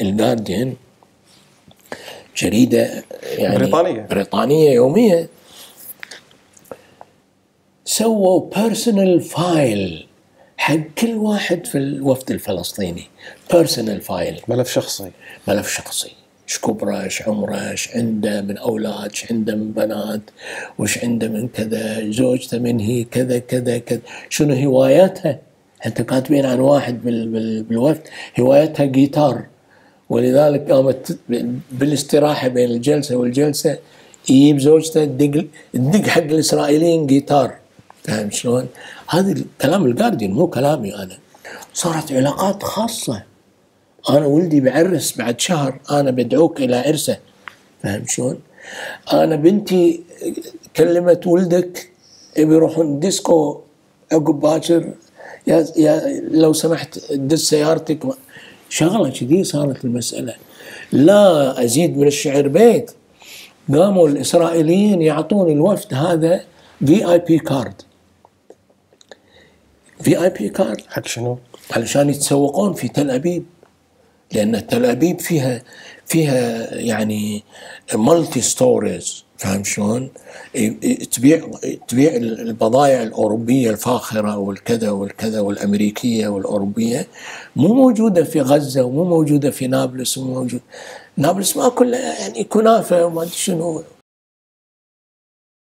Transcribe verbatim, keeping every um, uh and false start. الغارديان جريدة يعني بريطانية بريطانية يومية، سووا بيرسونال فايل حق كل واحد في الوفد الفلسطيني، بيرسونال فايل، ملف شخصي، ملف شخصي، ايش كبره، ايش عمره، ايش عنده من اولاد، ايش عنده من بنات، وايش عنده من كذا، زوجته من هي كذا كذا كذا، شنو هواياتها؟ حتى كاتبين عن واحد بالوفد هوايتها جيتار، ولذلك قامت بالاستراحه بين الجلسه والجلسه يجيب زوجته تدق تدق حق الاسرائيليين جيتار. فاهم شلون؟ هذا كلام الغارديان مو كلامي انا. صارت علاقات خاصه. انا ولدي بعرس بعد شهر، انا بدعوك الى عرسه. فاهم شلون؟ انا بنتي كلمت ولدك يبي يروحون ديسكو عقب باكر، يا يا لو سمحت دز سيارتك. شغله كذي صارت المساله. لا ازيد من الشعر بيت، قاموا الاسرائيليين يعطون الوفد هذا في اي بي كارد. في اي بي كارد حق شنو؟ علشان يتسوقون في تل ابيب، لان تل ابيب فيها فيها يعني مالتي ستوريز. فاهم شلون؟ تبيع تبيع البضائع الاوروبيه الفاخره والكذا والكذا والامريكيه والاوروبيه، مو موجوده في غزه ومو موجوده في نابلس، ومو موجوده نابلس ما كلها يعني كنافه وما ادري شنو.